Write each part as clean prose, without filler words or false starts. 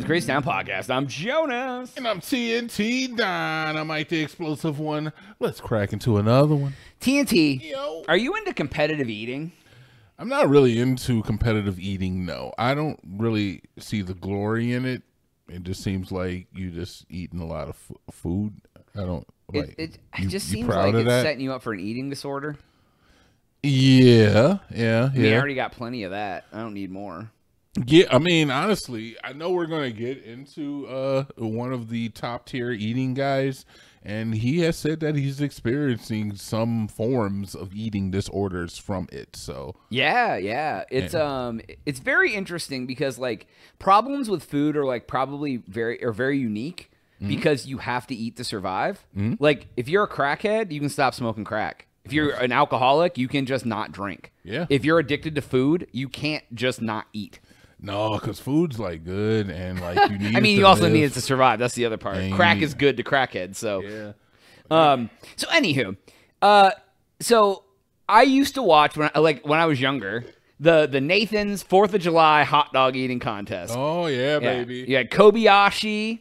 to the Crazy Town Podcast. I'm Jonas. And I'm TNT Dynamite, the explosive one. Let's crack into another one. TNT, yo, are you into competitive eating? I'm not really into competitive eating, no. I don't really see the glory in it. It just seems like you just eating a lot of food. I don't like it just seems like it's setting you up for an eating disorder. Yeah. We already got plenty of that. I don't need more. Yeah, I mean, honestly, I know we're going to get into one of the top tier eating guys, and he has said that he's experiencing some forms of eating disorders from it. So yeah. It's very interesting because like problems with food are like probably very unique because you have to eat to survive. Like if you're a crackhead, you can stop smoking crack. If you're an alcoholic, you can just not drink. Yeah. If you're addicted to food, you can't just not eat. No, because food's like good and like you need. I mean, you also need it to survive. That's the other part. Dang. Crack is good to crackheads. So, yeah. So anywho, so I used to watch when I was younger the Nathan's 4th of July hot dog eating contest. Oh yeah, baby. Yeah, Kobayashi,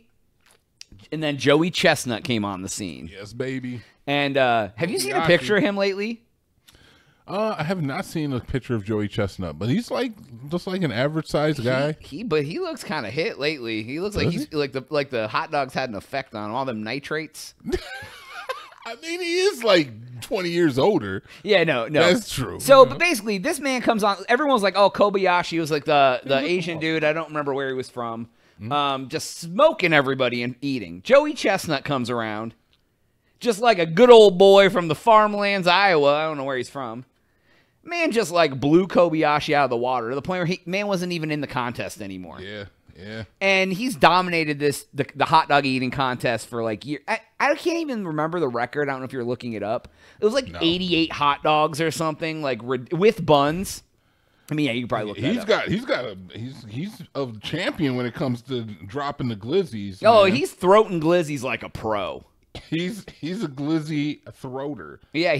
and then Joey Chestnut came on the scene. Yes, baby. And have you seen a picture of him lately? I have not seen a picture of Joey Chestnut, but he's like just like an average sized guy. But he looks kind of hit lately. He looks like he's like the hot dogs had an effect on all them nitrates. I mean, he is like 20 years older. Yeah, no, that's true. So, but basically, this man comes on. Everyone's like, "Oh, Kobayashi was like the Asian dude." I don't remember where he was from. Just smoking everybody and eating. Joey Chestnut comes around, just like a good old boy from the farmlands, Iowa. I don't know where he's from. Man just like blew Kobayashi out of the water to the point where man wasn't even in the contest anymore. Yeah. And he's dominated the hot dog eating contest for like years. I can't even remember the record. I don't know if you're looking it up. It was like 88 hot dogs or something like with buns. I mean, yeah, you can probably look. He's a champion when it comes to dropping the glizzies. Oh, man. He's throating glizzies like a pro. He's a glizzy throater. Yeah,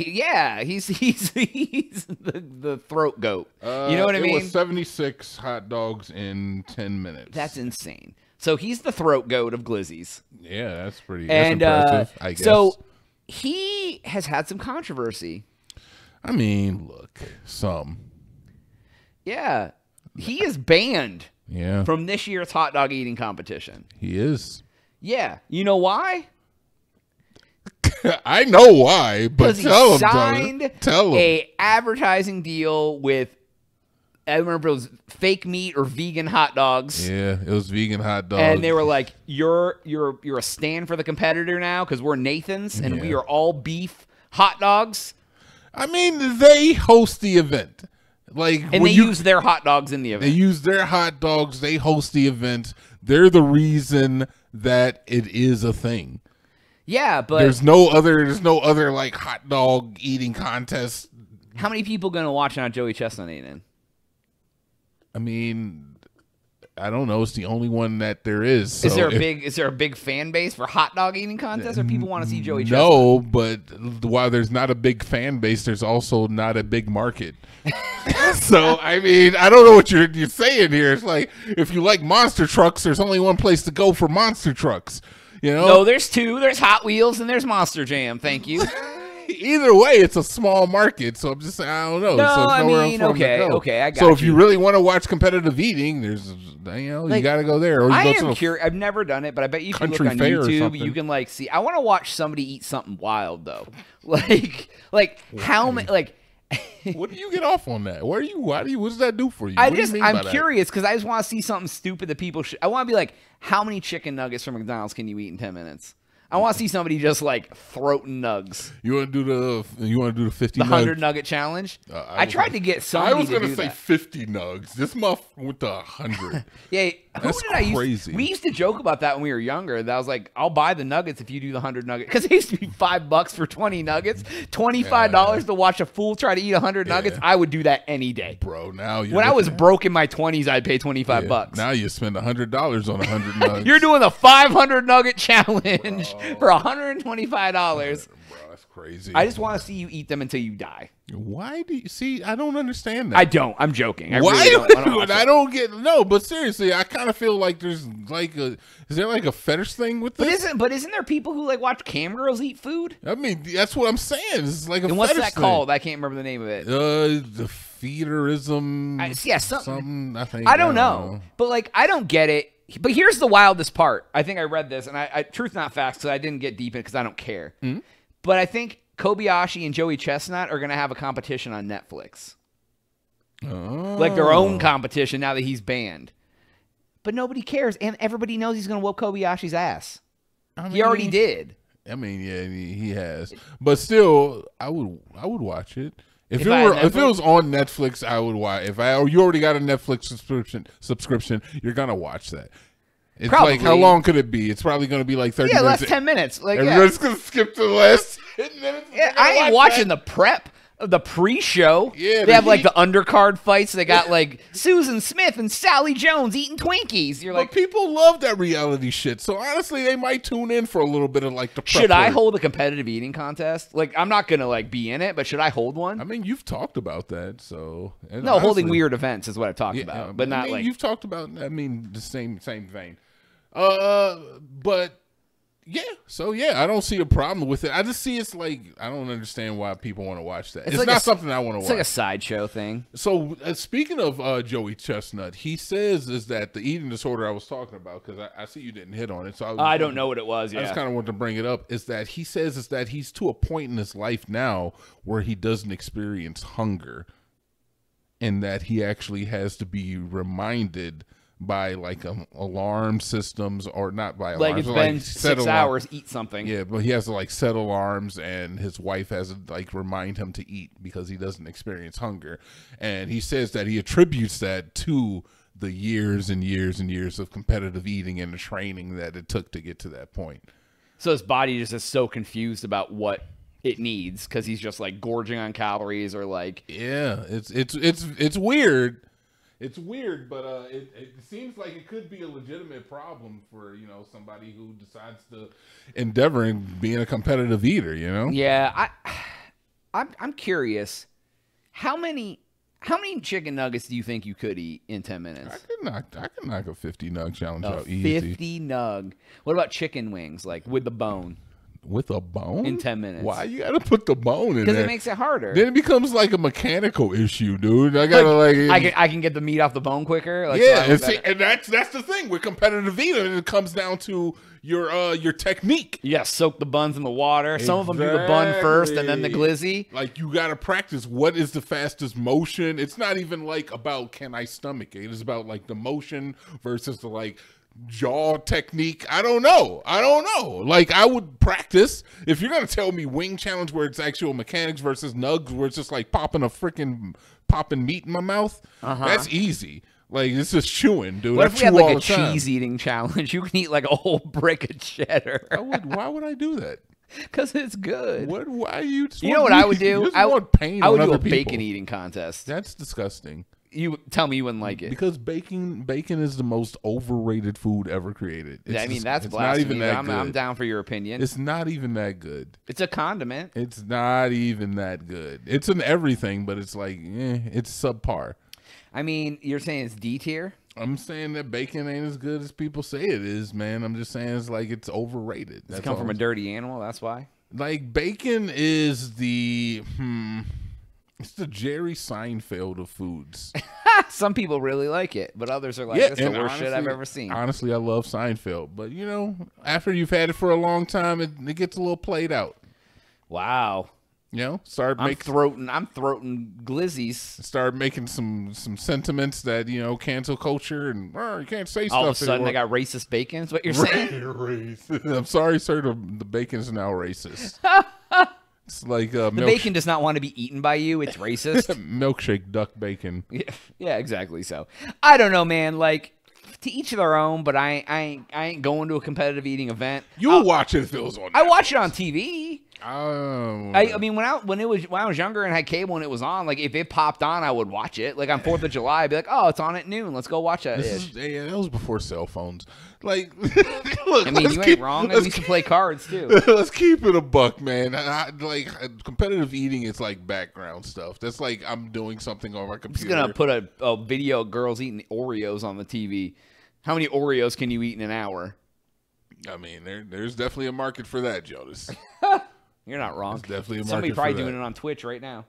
he's the throat goat. You know what I mean? It was 76 hot dogs in 10 minutes. That's insane. So he's the throat goat of glizzies. Yeah, that's impressive, I guess. So he has had some controversy. I mean, look, some. Yeah, he is banned from this year's hot dog eating competition. He is. Yeah, you know why? I know why, but tell him. Tell him. A advertising deal with, I remember it was fake meat or vegan hot dogs. Yeah, it was vegan hot dogs. And they were like, "You're a stand for the competitor now because we're Nathan's and we are all beef hot dogs." I mean, they host the event, like, and they use their hot dogs in the event. They use their hot dogs. They host the event. They're the reason that it is a thing. Yeah, but there's no other like hot dog eating contest. How many people gonna watch on Joey Chestnut eating? I mean, I don't know. It's the only one that there is. So is there a big fan base for hot dog eating contests, or people want to see Joey Chestnut? No, but while there's not a big fan base, there's also not a big market. So I mean, I don't know what you're saying here. It's like if you like monster trucks, there's only one place to go for monster trucks. You know? No, there's two. There's Hot Wheels and there's Monster Jam. Thank you. Either way, it's a small market, so I'm just saying, I don't know. No, so I mean, okay, I got you. So if you really want to watch competitive eating, there's, you know, like, you got to go there. Or you go to curious. I've never done it, but I bet you can look on YouTube. You can like see. I want to watch somebody eat something wild though. Like how many? Like, what do you get off on that? Where are you? What does that do for you? I'm curious because I just want to see something stupid that people should. I want to be like, how many chicken nuggets from McDonald's can you eat in 10 minutes? I want to see somebody just like throating nugs. You want to do the 100 nugget challenge? I tried to get somebody. I was going to say that. 50 nugs. This muff went to 100. Yeah, that's crazy. We used to joke about that when we were younger. That I was like, I'll buy the nuggets if you do the 100 nuggets, because it used to be $5 for 20 nuggets, $25 to watch a fool try to eat 100 nuggets. I would do that any day, bro. Now when I was broke in my 20s, I'd pay $25. Now you spend $100 on 100 nuggets. You're doing the 500 nugget challenge. Bro. For $125. Bro, that's crazy. I just want to see you eat them until you die. Why do you see? I don't understand that. I don't. I'm joking. I really don't. I don't get it. But seriously, I kind of feel like there's like a is there a fetish thing with this? But isn't there people who like watch cam girls eat food? I mean, that's what I'm saying. It's like a fetish thing. What's that called? I can't remember the name of it. The feederism. Yeah, something. I think I don't know. But like, I don't get it. But here's the wildest part. I think I read this, and I truth not facts, because I didn't get deep in it because I don't care. Mm-hmm. But I think Kobayashi and Joey Chestnut are going to have a competition on Netflix. Oh. Like their own competition now that he's banned. But nobody cares, and everybody knows he's going to whoop Kobayashi's ass. I mean, he already did. I mean, yeah, he has. But still, I would watch it. If it was on Netflix, I would watch. You already got a Netflix subscription, you're gonna watch that. It's probably. Like, how long could it be? It's probably gonna be like 30 minutes. Yeah, last 10 minutes. Like, everyone's gonna skip to the last 10 minutes. Yeah, I ain't watching the prep of the pre-show. Yeah, they have like the undercard fights. They got like Susan Smith and Sally Jones eating Twinkies. You're like, but people love that reality shit. So honestly, they might tune in for a little bit of like the prep. Should I hold a competitive eating contest? Like, I'm not gonna like be in it, but should I hold one? I mean, you've talked about that, so no, honestly, holding weird events is what I've talked about, but not like you've talked about. I mean, the same vein, but. Yeah, so yeah, I don't see a problem with it. I just see it's like, I don't understand why people want to watch that. It's like not something I want to watch. It's like a sideshow thing. So speaking of Joey Chestnut, he says is that the eating disorder I was talking about, because I see you didn't hit on it. So I don't know what it was. Yeah. I just kind of wanted to bring it up. Is that he says is that he's to a point in his life now where he doesn't experience hunger, and that he actually has to be reminded by like alarm systems, or not by alarms, like it's been like 6 hours, eat something. Yeah, but he has to like set alarms, and his wife has to like remind him to eat because he doesn't experience hunger. And he says that he attributes that to the years and years and years of competitive eating and the training that it took to get to that point. So his body just is so confused about what it needs, because he's just like gorging on calories, or like, yeah, it's weird. It's weird, but it seems like it could be a legitimate problem for, you know, somebody who decides to endeavor in being a competitive eater, you know? Yeah, I'm curious. How many chicken nuggets do you think you could eat in 10 minutes? I could knock a 50 nug challenge out easy. 50 nug. What about chicken wings, like with the bone? With a bone? In 10 minutes. Why you gotta put the bone in there? Because it makes it harder. Then it becomes like a mechanical issue, dude. I gotta I can get the meat off the bone quicker. Like, yeah, so and that's the thing with competitive eating. It comes down to your technique. Yeah, soak the buns in the water. Exactly. Some of them do the bun first and then the glizzy. Like, you gotta practice what is the fastest motion. It's not even like about can I stomach it. It's about like the motion versus the like jaw technique. I don't know. Like, I would practice. If you're gonna tell me wing challenge where it's actual mechanics versus nugs where it's just like popping meat in my mouth, that's easy. Like, it's just chewing, dude. What if we had like a cheese eating challenge? You can eat like a whole brick of cheddar. Why would I do that? Because it's good. I would do a bacon eating contest. That's disgusting. You tell me you wouldn't like it because bacon is the most overrated food ever created. That's blasphemy. Not even that good. I'm down for your opinion. It's not even that good. It's a condiment. It's not even that good. It's an everything, but it's like, it's subpar. I mean, you're saying it's D tier. I'm saying that bacon ain't as good as people say it is, man. I'm just saying it's like it's overrated. It's come from a dirty animal. That's why. Like, bacon is the It's the Jerry Seinfeld of foods. Some people really like it, but others are like, "That's the worst shit I've ever seen." Honestly, I love Seinfeld, but you know, after you've had it for a long time, it gets a little played out. Wow. You know, I'm throating glizzies. Start making some sentiments that, you know, cancel culture, and you can't say stuff. All of a sudden anymore. They got racist bacon. Is what you're saying? Racist. I'm sorry, sir. The bacon's now racist. It's like the bacon does not want to be eaten by you. It's racist. Milkshake duck bacon. Yeah, exactly. So I don't know, man. Like, to each their own. But I ain't going to a competitive eating event. You'll watch it if it was on Netflix. I watch it on TV. Oh. I mean, when I was younger and had cable and it was on, like if it popped on, I would watch it. Like on 4th of July, I'd be like, oh, it's on at noon. Let's go watch that. Yeah, that was before cell phones. Like, look, I mean, you ain't wrong. I used to play cards too. Let's keep it a buck, man. Like competitive eating is like background stuff. That's like I'm doing something on my computer. I'm just gonna put a video of girls eating Oreos on the TV. How many Oreos can you eat in an hour? I mean, there's definitely a market for that, Jonas. You're not wrong. There's definitely a market. Somebody probably doing it on Twitch right now.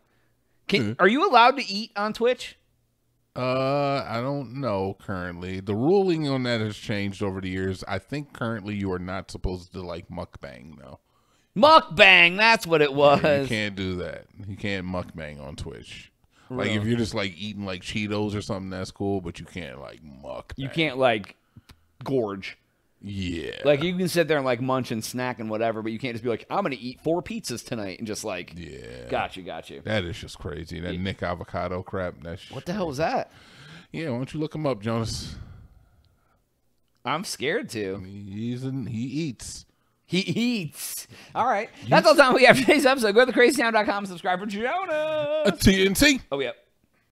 Are you allowed to eat on Twitch? I don't know currently. The ruling on that has changed over the years. I think currently you are not supposed to like mukbang though. Mukbang, that's what it was. Yeah, you can't do that. You can't mukbang on Twitch. Like if you're just like eating like Cheetos or something, that's cool, but you can't like mukbang. You can't like gorge. Yeah. Like you can sit there and like munch and snack and whatever, but you can't just be like, I'm gonna eat 4 pizzas tonight and just like, yeah, got you. That is just crazy. That Nick Avocado crap. That's what the hell was that? Yeah, why don't you look him up, Jonas? I'm scared to. I mean, he eats. All right, that's all the time we have for today's episode. Go to thecrazytown.com. Subscribe for Jonas. TNT. Oh yeah.